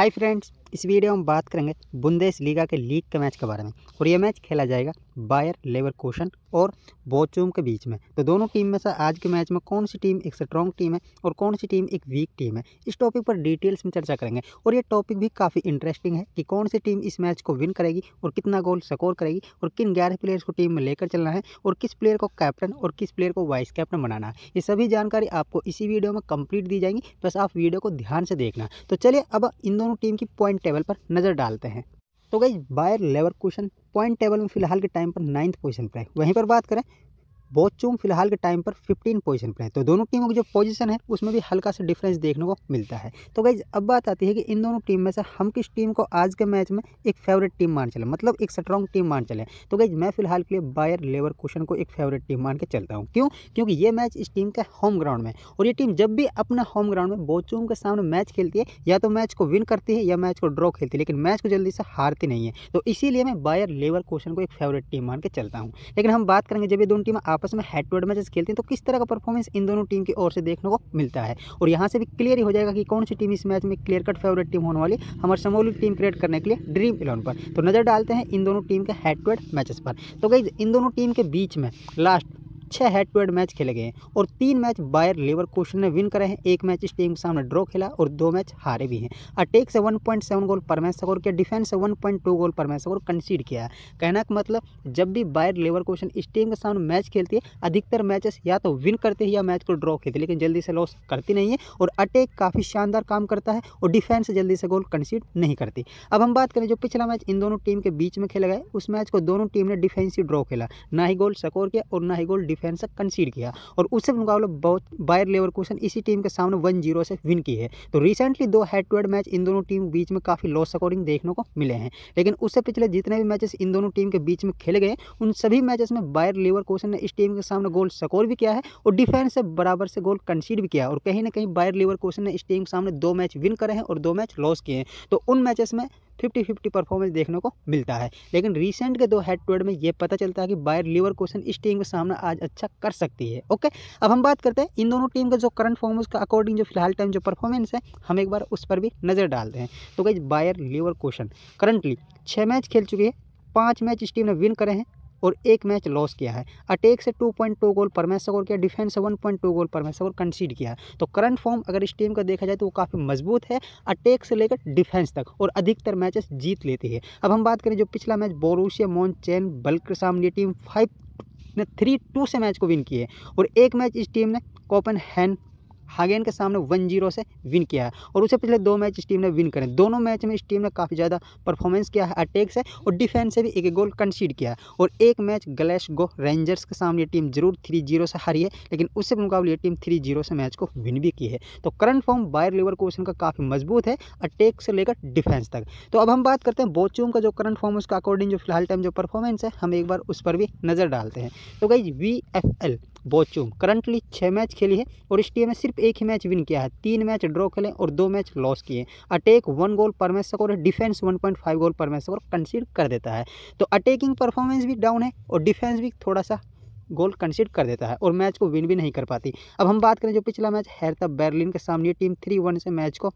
Hi friends, इस video में बात करेंगे बुंदेसलीगा के लीग के मैच के बारे में। और ये मैच खेला जाएगा बायर लेवरकुसन और बोचुम के बीच में। तो दोनों टीम में से आज के मैच में कौन सी टीम एक स्ट्रॉन्ग टीम है और कौन सी टीम एक वीक टीम है, इस टॉपिक पर डिटेल्स में चर्चा करेंगे। और ये टॉपिक भी काफ़ी इंटरेस्टिंग है कि कौन सी टीम इस मैच को विन करेगी और कितना गोल स्कोर करेगी और किन 11 प्लेयर्स को टीम में लेकर चलना है और किस प्लेयर को कैप्टन और किस प्लेयर को वाइस कैप्टन बनाना है। ये सभी जानकारी आपको इसी वीडियो में कंप्लीट दी जाएंगी, बस आप वीडियो को ध्यान से देखना। तो चलिए अब इन दोनों टीम की पॉइंट टेबल पर नज़र डालते हैं। तो guys, Bayer Leverkusen point table में फिलहाल के टाइम पर 9th पोजीशन पर है। वहीं पर बात करें बोचुम फिलहाल के टाइम पर 15 पोजीशन पर है। तो दोनों टीमों की जो पोजीशन है उसमें भी हल्का सा डिफरेंस देखने को मिलता है। तो गाइज अब बात आती है कि इन दोनों टीम में से हम किस टीम को आज के मैच में एक फेवरेट टीम मान चले, मतलब एक स्ट्रॉन्ग टीम मान चले। तो गाइज मैं फिलहाल के लिए बायर लेवरकुसन को एक फेवरेट टीम मान के चलता हूँ। क्यों? क्योंकि ये मैच इस टीम के होम ग्राउंड में, और ये टीम जब भी अपना होम ग्राउंड में बोचुम के सामने मैच खेलती है या तो मैच को विन करती है या मैच को ड्रॉ खेलती है, लेकिन मैच को जल्दी से हारती नहीं है। तो इसीलिए मैं बायर लेवरकुसन को एक फेवरेट टीम मान के चलता हूँ। लेकिन हम बात करेंगे जब ये दोनों टीम आपस में हेड टू हेड मैचेस खेलते हैं तो किस तरह का परफॉर्मेंस इन दोनों टीम की ओर से देखने को मिलता है, और यहाँ से भी क्लियर ही हो जाएगा कि कौन सी टीम इस मैच में क्लियर कट फेवरेट टीम होने वाली हमारी समोली टीम क्रिएट करने के लिए ड्रीम11 पर। तो नज़र डालते हैं इन दोनों टीम के हेड टू हेड मैचेस पर। तो गाइस इन दोनों टीम के बीच में last 6 head to head match खेले गए हैं और 3 मैच बायर लेवरकुसन ने विन करे हैं, 1 मैच इस टीम के सामने ड्रॉ खेला और 2 मैच हारे भी हैं। अटैक से 1.7 गोल पर मैच स्कोर किया, डिफेंस से 1.2 गोल पर मैच स्कोर कंसीड किया है। कहना का मतलब जब भी बायर लेवरकुसन इस टीम के सामने मैच खेलती है अधिकतर मैचेस या तो विन करते हैं या मैच को ड्रॉ खेलते हैं, लेकिन जल्दी से लॉस करती नहीं है। और अटैक काफ़ी शानदार काम करता है और डिफेंस जल्दी से गोल कंसीड नहीं करती। अब हम बात करें जो पिछला मैच इन दोनों टीम के बीच में खेला गया, उस मैच को दोनों टीम ने डिफेंसिव ड्रॉ खेला, ना ही गोल स्कोर किया और ना ही गोल डिफेंस कंसीड किया। और उससे मुकाबला बायर लेवरकुसन इसी टीम के सामने 1-0 से विन की है। तो recently 2 head to head match इन दोनों टीम के बीच में काफ़ी लो स्कोरिंग देखने को मिले हैं। लेकिन उससे पिछले जितने भी मैचेस इन दोनों टीम के बीच में खेले गए उन सभी मैचेस में बायर लेवरकुसन ने इस टीम के सामने गोल स्कोर भी किया है और डिफेंस से बराबर से गोल कंसीड भी किया। और कहीं ना कहीं बायर लेवरकुसन ने इस टीम के सामने 2 मैच विन करे हैं और 2 मैच लॉस किए हैं। तो उन मैचेस में 50-50 परफॉर्मेंस देखने को मिलता है। लेकिन रीसेंट के 2 हेड टू हेड में ये पता चलता है कि बायर लेवरकुसन इस टीम के सामने आज अच्छा कर सकती है। ओके, अब हम बात करते हैं इन दोनों टीम का जो करंट फॉर्म उसका अकॉर्डिंग जो फिलहाल टाइम जो परफॉर्मेंस है हम एक बार उस पर भी नज़र डालते हैं। तो guys Bayer Leverkusen currently 6 match खेल चुकी है, 5 मैच इस टीम ने विन करे हैं और 1 मैच लॉस किया है। अटैक से 2.2 गोल पर मैच स्कोर किया, डिफेंस से 1.2 गोल पर मैच स्कोर कंसीड किया। तो करंट फॉर्म अगर इस टीम का देखा जाए तो वो काफ़ी मजबूत है अटैक से लेकर डिफेंस तक और अधिकतर मैचेस जीत लेती है। अब हम बात करें जो पिछला मैच बोरूसिया मॉन्चेनग्लाडबाख के सामने टीम 5-3 से मैच को विन की है और 1 मैच इस टीम ने कोपेनहेगन के सामने 1-0 से विन किया है। और उससे पिछले 2 मैच इस टीम ने विन करे, दोनों मैच में इस टीम ने काफ़ी ज़्यादा परफॉर्मेंस किया है अटैक से और डिफेंस से भी 1-1 गोल कंसीड किया है। और 1 मैच ग्लासगो रेंजर्स के सामने टीम जरूर 3-0 से हारी है, लेकिन उससे मुकाबले ये टीम 3-0 से मैच को विन भी की है। तो करंट फॉर्म बायर लेवरकुसन का काफ़ी मजबूत है अटैक से लेकर डिफेंस तक। तो अब हम बात करते हैं बोचुम का जो करंट फॉर्म उसका अकॉर्डिंग जो फिलहाल टाइम जो परफॉर्मेंस है हम एक बार उस पर भी नज़र डालते हैं। तो guys VFL Bochum currently 6 match खेली है और इस टीम ने सिर्फ 1 ही मैच विन किया है, 3 मैच ड्रॉ खेले और 2 मैच लॉस किए। अटैक 1 गोल पर मैच स्कोर, डिफेंस 1.5 गोल पर मैच स्कोर कंसीड कर देता है। तो अटैकिंग परफॉर्मेंस भी डाउन है और डिफेंस भी थोड़ा सा गोल कंसीड कर देता है और मैच को विन भी नहीं कर पाती। अब हम बात करें जो पिछला मैच हेरता बर्लिन के सामने टीम 3-1 से मैच को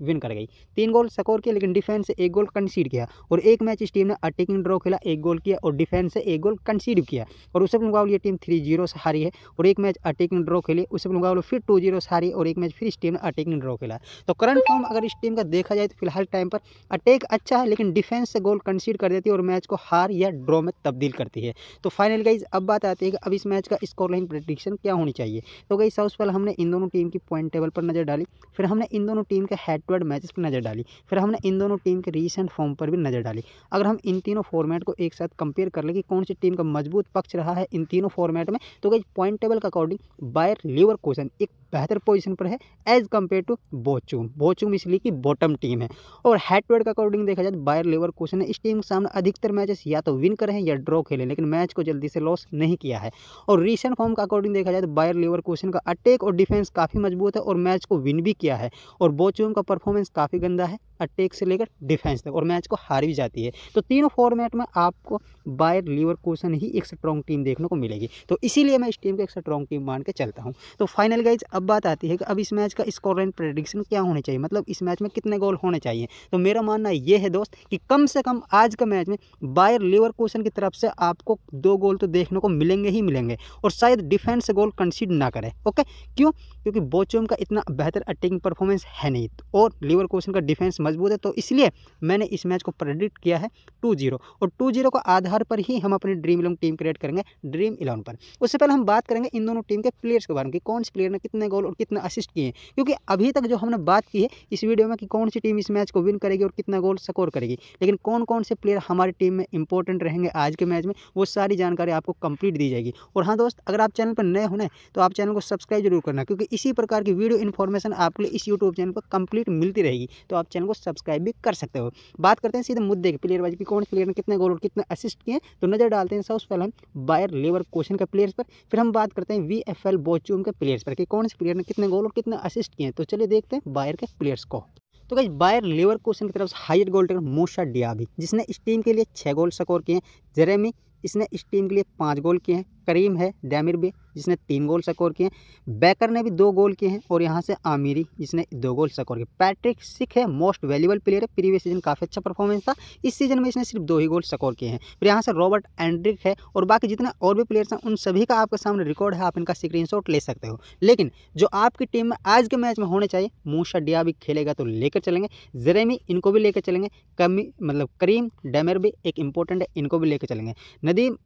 विन कर गई, 3 गोल स्कोर किया लेकिन डिफेंस से 1 गोल कंसीड किया। और 1 मैच इस टीम ने अटैकिंग ड्रॉ खेला, 1 गोल किया और डिफेंस से 1 गोल कंसीड किया। और उससे मुकाबले ये टीम 3-0 से हारी है और 1 मैच अटैकिंग ड्रॉ खेली, उससे मुकाबले फिर 2-0 से हारी और 1 मैच फिर इस टीम ने अटैकिंग ड्रॉ खेला। तो करंट फॉर्म अगर इस टीम का देखा जाए तो फिलहाल टाइम पर अटैक अच्छा है लेकिन डिफेंस से गोल कंसीड कर देती है और मैच को हार या ड्रॉ में तब्दील करती है। तो फाइनल गाइज अब बात आती है कि अब इस मैच का स्कोर लाइन प्रेडिक्शन क्या होनी चाहिए। तो गाइज सबसे पहले हमने इन दोनों टीम की पॉइंट टेबल पर नज़र डाली, फिर हमने इन दोनों टीम के हेड मैचेस पर नज़र डाली, फिर हमने इन दोनों टीम के रीसेंट फॉर्म पर भी नज़र डाली। अगर हम इन तीनों फॉर्मेट को एक साथ कंपेयर कर ले कि कौन सी टीम का मजबूत पक्ष रहा है इन तीनों फॉर्मेट में, तो गाइस पॉइंट टेबल के अकॉर्डिंग बायर लेवरकुसन एक बेहतर पोजीशन पर है as compared to Bochum. Bochum इसलिए कि बॉटम टीम है। और हेड टू हेड के अकॉर्डिंग देखा जाए बायर लेवरकुसन ने इस टीम के सामने अधिकतर मैचेस या तो विन करे हैं या ड्रॉ खेले, लेकिन मैच को जल्दी से लॉस नहीं किया है। और रीसेंट फॉर्म के अकॉर्डिंग देखा जाए तो बायर लेवरकुसन का अटैक और डिफेंस काफ़ी मजबूत है और मैच को विन भी किया है। और बोचुम का परफॉर्मेंस काफ़ी गंदा है अटैक से लेकर डिफेंस तक और मैच को हार भी जाती है। तो तीनों फॉर्मेट में आपको बायर लेवरकुसन ही एक स्ट्रॉन्ग टीम देखने को मिलेगी। तो इसीलिए मैं इस टीम को एक स्ट्रॉन्ग टीम मान के चलता हूँ। तो फाइनल गाइज अब अब बात आती है कि अब इस मैच का स्कोर लाइन प्रेडिक्शन क्या होने चाहिए, मतलब इस मैच में कितने गोल होने चाहिए। तो मेरा मानना यह है दोस्त कि कम से कम आज का मैच में बायर लेवरकुसन की तरफ से आपको 2 गोल तो देखने को मिलेंगे ही मिलेंगे, और शायद डिफेंस गोल कंसीड ना करे। ओके, क्यों? क्योंकि बोचुम का इतना बेहतर अटैकिंग परफॉर्मेंस है नहीं और लेवरकुसन का डिफेंस मजबूत है, तो इसलिए मैंने इस मैच को प्रेडिक्ट किया है 2-0, और 2-0 के आधार पर ही हम अपनी ड्रीम11 टीम क्रिएट करेंगे ड्रीम11 पर। उससे पहले हम बात करेंगे इन दोनों टीम के प्लेयर्स के बारे में कि कौन से प्लेयर ने कितने गोल और कितना असिस्ट किए हैं, क्योंकि अभी तक जो हमने बात की है इस वीडियो में कि कौन सी टीम इस मैच को विन करेगी और कितना गोल स्कोर करेगी, लेकिन कौन कौन से प्लेयर हमारी टीम में इंपॉर्टेंट रहेंगे आज के मैच में, वो सारी जानकारी आपको कंप्लीट दी जाएगी। और हाँ दोस्त, अगर आप चैनल पर नए होने तो आप चैनल को सब्सक्राइब जरूर करना, क्योंकि इसी प्रकार की वीडियो इन्फॉर्मेशन आपके लिए इस यूट्यूब चैनल पर कंप्लीट मिलती रहेगी, तो आप चैनल को सब्सक्राइब भी कर सकते हो। बात करते हैं सीधे मुद्दे के, प्लेयर वाइज की कौन से प्लेयर ने कितने गोल और कितने असिस्ट किए, तो नजर डालते हैं सबसे पहले हम बायर लेवरकुसन के प्लेयर्स पर, फिर हम बात करते हैं वीएफएल बोचुम के प्लेयर्स पर कि कौन से प्लेयर ने कितने गोल और कितने असिस्ट किए। तो चलिए देखते हैं बायर के प्लेयर्स को। तो गाइस, बायर लेवरकुसन की तरफ से हाईएस्ट गोल टेकर मोशा डियाबी, जिसने इस टीम के लिए 6 गोल स्कोर किए हैं। जेरेमी, इसने इस टीम के लिए 5 गोल किए हैं। करीम है डेमिरबे, जिसने 3 गोल स्कोर किए हैं। बैकर ने भी 2 गोल किए हैं, और यहाँ से आमिरी जिसने 2 गोल स्कोर किए। पैट्रिक सिक है, मोस्ट वैल्यूएबल प्लेयर है, प्रीवियस सीजन काफ़ी अच्छा परफॉर्मेंस था, इस सीजन में इसने सिर्फ 2 ही गोल स्कोर किए हैं। फिर यहाँ से रॉबर्ट एंड्रिक है, और बाकी जितने और भी प्लेयर्स हैं उन सभी का आपके सामने रिकॉर्ड है, आप इनका स्क्रीनशॉट ले सकते हो। लेकिन जो आपकी टीम में आज के मैच में होने चाहिए, मोशा डियाबी खेलेगा तो लेकर चलेंगे, जेरेमी इनको भी लेकर चलेंगे, करीम डेमिरबे एक इंपॉर्टेंट है, इनको भी लेकर चलेंगे, नदीम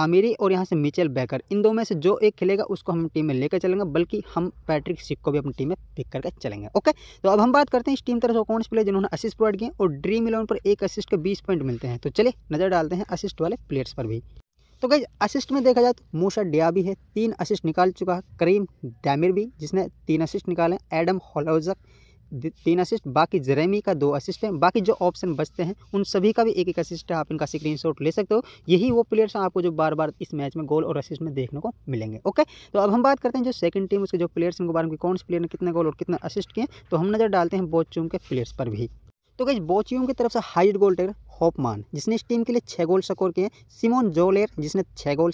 आमिरी और यहाँ से मिचेल बैकर, इन दो में से जो एक खेलेगा उसको हम टीम में लेकर चलेंगे, बल्कि हम पैट्रिक सिक को भी अपनी टीम में पिक करके चलेंगे। ओके, तो अब हम बात करते हैं इस टीम तरफ से कौन से प्लेयर जिन्होंने असिस्ट प्रोवाइड किए, और ड्रीम11 पर 1 असिस्ट के 20 पॉइंट मिलते हैं। तो चलिए नज़र डालते हैं असिस्ट वाले प्लेयर्स पर भी। तो गाइस, असिस्ट में देखा जाए तो मोशा डियाबी है, 3 असिस्ट निकाल चुका है। करीम डेमिरबे जिसने 3 असिस्ट निकाले, एडम ह्लोज़ेक 3 असिस्ट, बाकी जेरेमी का 2 असिस्ट है, बाकी जो ऑप्शन बचते हैं उन सभी का भी 1-1 असिस्ट है, आप इनका स्क्रीनशॉट ले सकते हो। यही वो प्लेयर्स हैं आपको जो बार बार इस मैच में गोल और असिस्ट में देखने को मिलेंगे। ओके, तो अब हम बात करते हैं जो सेकंड टीम उसके जो प्लेयर्स, इनके बारे में कौन से प्लेयर ने कितने गोल और कितना असिस्ट किए, तो हम नज़र डालते हैं बोचुम के प्लेयर्स पर भी। तो गाइस, बोचुम की तरफ से हाईएस्ट गोल टेकर होफमान, जिसने इस टीम के लिए 6 गोल स्कोर किए हैं। सिमोन जोलेर जिसने 3 गोल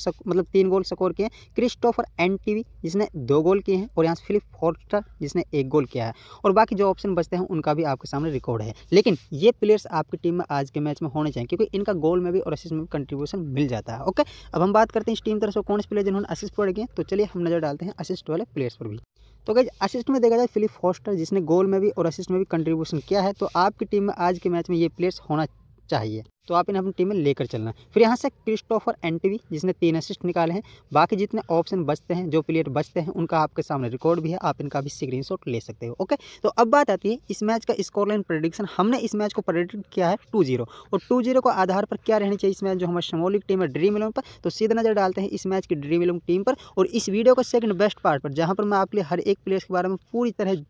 स्कोर किए हैं। क्रिस्टोफर एंटवी जिसने 2 गोल किए हैं, और यहाँ से फिलिप हॉफस्टेटर जिसने 1 गोल किया है, और बाकी जो ऑप्शन बचते हैं उनका भी आपके सामने रिकॉर्ड है। लेकिन ये प्लेयर्स आपकी टीम में आज के मैच में होने चाहिए, क्योंकि इनका गोल में भी और असिस्ट में भी कंट्रीब्यूशन मिल जाता है। ओके, अब हम बात करते हैं इस टीम तरफ से कौन से प्लेयर जिन्होंने असिस्ट प्रोवाइड किए, तो चलिए हम नज़र डालते हैं असिस्ट वाले प्लेयर्स पर भी। तो गाइस, असिस्ट में देखा जाए फिलिप हॉफस्टेटर जिसने गोल में भी और असिस्ट में भी कंट्रीब्यूशन किया है, तो आपकी टीम में आज के मैच में ये प्लेयर्स होना चाहिए, तो आप इन्हें अपनी टीम में लेकर चलना। फिर यहाँ से क्रिस्टोफर एंटवी जिसने 3 असिस्ट निकाले हैं, बाकी जितने ऑप्शन बचते हैं, जो प्लेयर बचते हैं उनका आपके सामने रिकॉर्ड भी है, आप इनका भी स्क्रीनशॉट ले सकते हो। ओके, तो अब बात आती है इस मैच का स्कोर लाइन प्रेडिक्शन। हमने इस मैच को प्रेडिक्ट किया है 2-0, और 2-0 के आधार पर क्या रहनी चाहिए इस मैच जो हमारी शमोलिक टीम है ड्रीम11 पर, तो सीधा नजर डालते हैं इस मैच की ड्रीम11 टीम पर, और इस वीडियो का सेकंड बेस्ट पार्ट पर, जहाँ पर मैं आपके लिए हर एक प्लेयर के बारे में पूरी तरह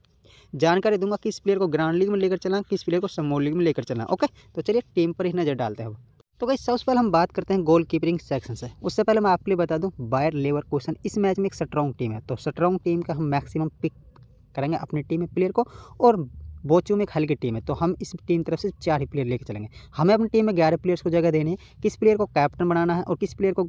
जानकारी दूंगा, किस प्लेयर को ग्रांड लीग में लेकर चलना, किस प्लेयर को स्मॉल लीग में लेकर चलना। ओके, तो चलिए टीम पर ही नज़र डालते हैं। तो गाइस, सबसे पहले हम बात करते हैं गोल कीपरिंग सेक्शन से। उससे पहले मैं आपके लिए बता दूं, बायर लेवरकुसन इस मैच में एक स्ट्रॉन्ग टीम है, तो स्ट्रॉन्ग टीम का हम मैक्सिमम पिक करेंगे अपनी टीम में प्लेयर को, और बोचुम में एक हल्की टीम है, तो हम इस टीम तरफ से 4 ही प्लेयर लेकर चलेंगे। हमें अपनी टीम में 11 प्लेयर्स को जगह देनी है, किस प्लेयर को कैप्टन बनाना है, और किस प्लेयर को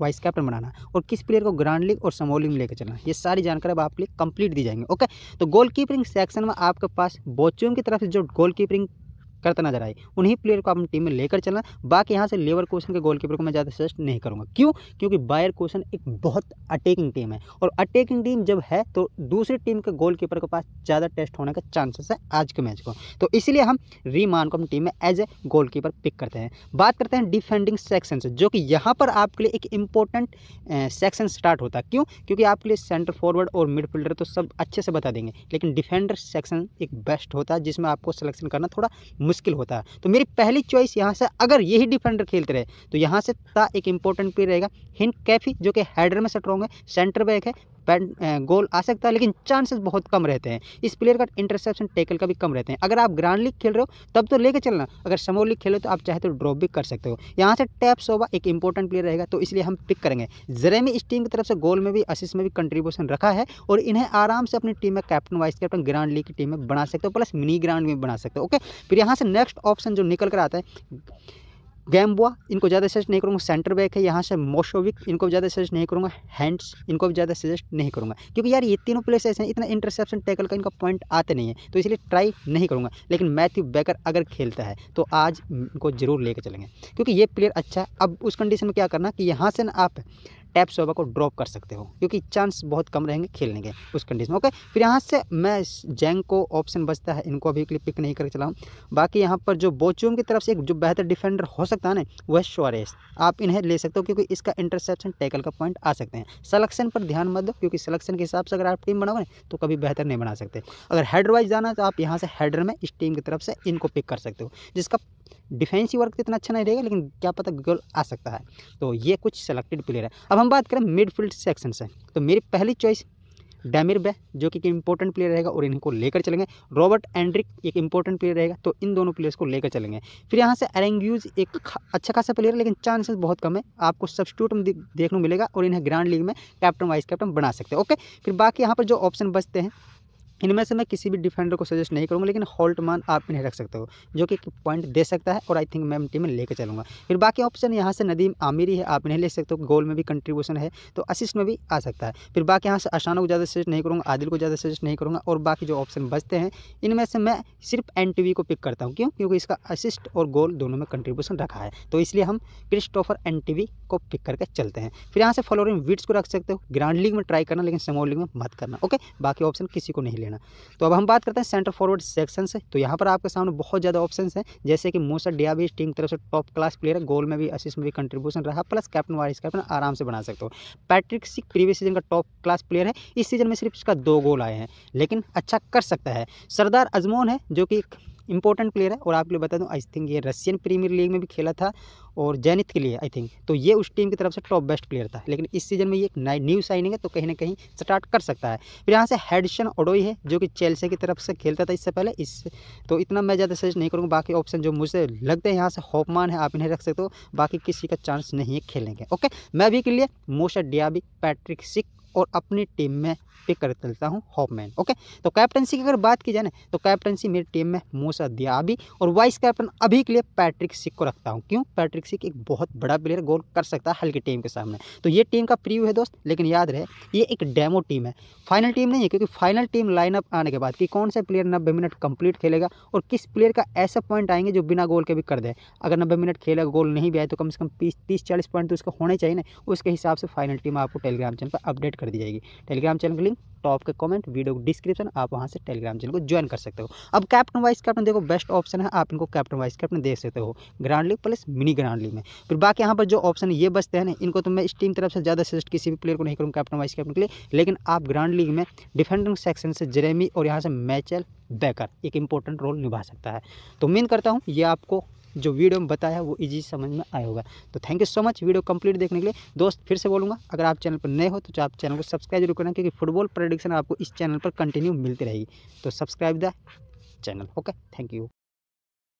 वाइस कैप्टन बनाना है, और किस प्लेयर को ग्रांड लीग और स्मॉल लीग में लेकर चलना है। ये सारी जानकारी अब आपके लिए कंप्लीट दी जाएंगी। ओके, तो गोलकीपिंग सेक्शन में आपके पास बोचुम की तरफ से जो गोलकीपिंग करता नजर आए उन्हीं प्लेयर को अपनी टीम में लेकर चलना। बाकी यहाँ से लेवरकुसन के गोलकीपर को मैं ज़्यादा सजेस्ट नहीं करूँगा, क्यों? क्योंकि लेवरकुसन एक बहुत अटैकिंग टीम है, और अटैकिंग टीम जब है तो दूसरी टीम के गोलकीपर के पास ज़्यादा टेस्ट होने का चांसेस है आज के मैच को, तो इसलिए हम रीमान को अपनी टीम में एज ए गोलकीपर पिक करते हैं। बात करते हैं डिफेंडिंग सेक्शन से, जो कि यहाँ पर आपके लिए एक इंपॉर्टेंट सेक्शन स्टार्ट होता है, क्यों? क्योंकि आपके लिए सेंटर फॉरवर्ड और मिडफील्डर तो सब अच्छे से बता देंगे, लेकिन डिफेंडर सेक्शन एक बेस्ट होता है जिसमें आपको सिलेक्शन करना थोड़ा मुश्किल होता है। तो मेरी पहली चॉइस यहाँ से, अगर यही डिफेंडर खेलते रहे तो यहाँ से ता एक इंपॉर्टेंट प्लेयर रहेगा, हिंड कैफी, जो कि हेडर में स्ट्रॉन्ग है, सेंटर बैक है, गोल आ सकता है, लेकिन चांसेस बहुत कम रहते हैं। इस प्लेयर का इंटरसेप्शन टैकल का भी कम रहते हैं। अगर आप ग्रांड लीग खेल रहे हो तब तो लेकर चलना, अगर स्मॉल लीग खेलो तो आप चाहे तो ड्रॉप भी कर सकते हो। यहाँ से टैपसोबा एक इंपॉर्टेंट प्लेयर रहेगा, तो इसलिए हम पिक करेंगे। जेरेमी इस टीम की तरफ से गोल में भी असिस्ट में भी कंट्रीब्यूशन रखा है, और इन्हें आराम से अपनी टीम में captain vice captain grand league की टीम में बना सकते हो, प्लस मिनी ग्रांड में बना सकते हो। ओके, फिर यहाँ से नेक्स्ट ऑप्शन जो निकल कर आता है गैम्बुआ इनको ज़्यादा सजेस्ट नहीं करूँगा, सेंटर बैक है यहाँ से। मोशोविक इनको भी ज़्यादा सजेस्ट नहीं करूँगा। हैंड्स इनको भी ज़्यादा सजेस्ट नहीं करूँगा, क्योंकि यार ये तीनों प्लेयर्स ऐसे हैं, इतना इंटरसेप्शन टैकल का इनका पॉइंट आते नहीं है, तो इसलिए ट्राई नहीं करूँगा। लेकिन मैथ्यू बैकर अगर खेलता है तो आज इनको जरूर लेकर चलेंगे, क्योंकि ये प्लेयर अच्छा है। अब उस कंडीशन में क्या करना कि यहाँ से ना आप टैपसोबा को ड्रॉप कर सकते हो, क्योंकि चांस बहुत कम रहेंगे खेलने के उस कंडीशन में। ओके, फिर यहाँ से मैं जेंग को ऑप्शन बचता है, इनको अभी के लिए पिक नहीं करके चलाऊँ। बाकी यहाँ पर जो बोचुम की तरफ से एक जो बेहतर डिफेंडर हो सकता है ना, वह शोरेस, आप इन्हें ले सकते हो, क्योंकि इसका इंटरसेप्शन टैकल का पॉइंट आ सकते हैं। सलेक्शन पर ध्यान मत दो, क्योंकि सलेक्शन के हिसाब से अगर आप टीम बनाओगे तो कभी बेहतर नहीं बना सकते। अगर हेडर वाइज जाना तो आप यहाँ से हेडर में इस टीम की तरफ से इनको पिक कर सकते हो, जिसका डिफेंसिव वर्क इतना अच्छा नहीं रहेगा, लेकिन क्या पता गोल आ सकता है। तो ये कुछ सेलेक्टेड प्लेयर है। अब हम बात करें मिडफील्ड सेक्शन से, तो मेरी पहली चॉइस डेमिरबे, जो कि इंपॉर्टेंट प्लेयर रहेगा और इनको लेकर चलेंगे। रॉबर्ट एंड्रिक एक इंपॉर्टेंट प्लेयर रहेगा, तो इन दोनों प्लेयर्स को लेकर चलेंगे। फिर यहाँ से एरेंग्यूज एक अच्छा खासा प्लेयर है, लेकिन चांसेस बहुत कम है, आपको सब्स्टिट्यूट में देखने मिलेगा और इन्हें ग्रैंड लीग में कैप्टन वाइस कैप्टन बना सकते हैं। ओके, फिर बाकी यहाँ पर जो ऑप्शन बचते हैं इनमें से मैं किसी भी डिफेंडर को सजेस्ट नहीं करूँगा, लेकिन होल्टमान आप इन्हें रख सकते हो, जो कि पॉइंट दे सकता है और आई थिंक मैं टीम में लेकर चलूँगा। फिर बाकी ऑप्शन यहाँ से नदीम आमिरी है, आप इन्हें ले सकते हो, गोल में भी कंट्रीब्यूशन है तो असिस्ट में भी आ सकता है। फिर बाकी यहाँ से अशाना को ज़्यादा सजेस्ट नहीं करूँगा, आदिल को ज़्यादा सजेस्ट नहीं करूँगा, और बाकी जो ऑप्शन बचते हैं इनमें से मैं सिर्फ एंटवी को पिक करता हूँ। क्यों? क्योंकि इसका असिस्ट और गोल दोनों में कंट्रीब्यूशन रखा है, तो इसलिए हम क्रिस्टोफर एंटवी को पिक करके चलते हैं। फिर यहाँ से फ्लोरिन विट्स को रख सकते हो, ग्रैंड लीग में ट्राई करना, लेकिन स्मॉल लीग में मत करना। ओके, बाकी ऑप्शन किसी को नहीं लेना। तो अब हम बात करते हैं सेंटर फॉरवर्ड सेक्शन से, तो यहाँ पर आपके सामने बहुत ज़्यादा ऑप्शंस हैं, जैसे कि मोशा डियाबी टीम की तरफ से टॉप क्लास प्लेयर है, गोल में भी असिस्ट में भी कंट्रीब्यूशन रहा, प्लस कैप्टन वाइस कैप्टन आराम से बना सकते हो। पैट्रिक सिक प्रीवियस सीजन का टॉप क्लास प्लेयर है, इस सीजन में सिर्फ इसका 2 गोल आए हैं, लेकिन अच्छा कर सकता है। सरदार अजमोन है, जो कि इंपॉर्टेंट प्लेयर है, और आपके लिए बता दूं आई थिंक ये रशियन प्रीमियर लीग में भी खेला था और जेनित के लिए आई थिंक, तो ये उस टीम की तरफ से टॉप बेस्ट प्लेयर था, लेकिन इस सीजन में ये एक न्यू साइनिंग है, तो कहीं ना कहीं स्टार्ट कर सकता है। फिर यहाँ से हडसन-ओडोई है, जो कि चेल्सी की तरफ से खेलता था इससे पहले, इस तो इतना मैं ज़्यादा सजेस्ट नहीं करूँगा। बाकी ऑप्शन जो मुझे लगते हैं यहाँ से होफमान है, आप इन्हें रख सकते हो, बाकी किसी का चांस नहीं है खेलने के। ओके, मैं भी के लिए मोशा डियाबी, पैट्रिक सिक और अपनी टीम में पिक कर चलता हूँ हॉफमैन। ओके, तो कैप्टनसी की अगर बात की जाए ना, तो कैप्टनसी मेरी टीम में मोशा डियाबी और वाइस कैप्टन अभी के लिए पैट्रिक सिक को रखता हूँ। क्यों? पैट्रिक सिक एक बहुत बड़ा प्लेयर, गोल कर सकता है हल्की टीम के सामने। तो ये टीम का प्रीव्यू है दोस्त, लेकिन याद रहे ये एक डेमो टीम है, फाइनल टीम नहीं है, क्योंकि फाइनल टीम लाइनअप आने के बाद कि कौन सा प्लेयर 90 मिनट कंप्लीट खेलेगा और किस प्लेयर का ऐसा पॉइंट आएंगे जो बिना गोल के भी कर दे। अगर 90 मिनट खेलेगा, गोल नहीं भी आए, तो कम से कम 30-40 पॉइंट तो उसके होने चाहिए ना, उसके हिसाब से फाइनल टीम आपको टेलीग्राम चैनल पर अपडेट कर दी जाएगी। टेलीग्राम चैनल की लिंक टॉप के कमेंट, वीडियो डिस्क्रिप्शन, आप वहां से टेलीग्राम चैनल को ज्वाइन कर सकते हो। अब कैप्टन वाइस कैप्टन देखो बेस्ट ऑप्शन है, आप इनको कैप्टन वाइस कैप्टन देख सकते हो grand league plus mini grand league में। फिर बाकी यहाँ पर जो ऑप्शन ये बचते हैं ना, इनको तो मैं इस टीम तरफ से ज़्यादा सजेस्ट किसी भी प्लेयर को नहीं करूँगा कैप्टन वाइस कैप्टन के लिए, लेकिन आप ग्रैंड लीग में डिफेंडिंग सेक्शन से जेरेमी और यहाँ से मैचल बैकर एक इंपॉर्टेंट रोल निभा सकता है। तो उम्मीद करता हूँ ये आपको जो वीडियो में बताया वो इजी समझ में आया होगा। तो thank you so much video complete देखने के लिए। दोस्त फिर से बोलूँगा, अगर आप चैनल पर नए हो तो आप चैनल को सब्सक्राइब जरूर करना, क्योंकि फुटबॉल प्रेडिक्शन आपको इस चैनल पर कंटिन्यू मिलती रहेगी। तो subscribe the channel. Okay, thank you.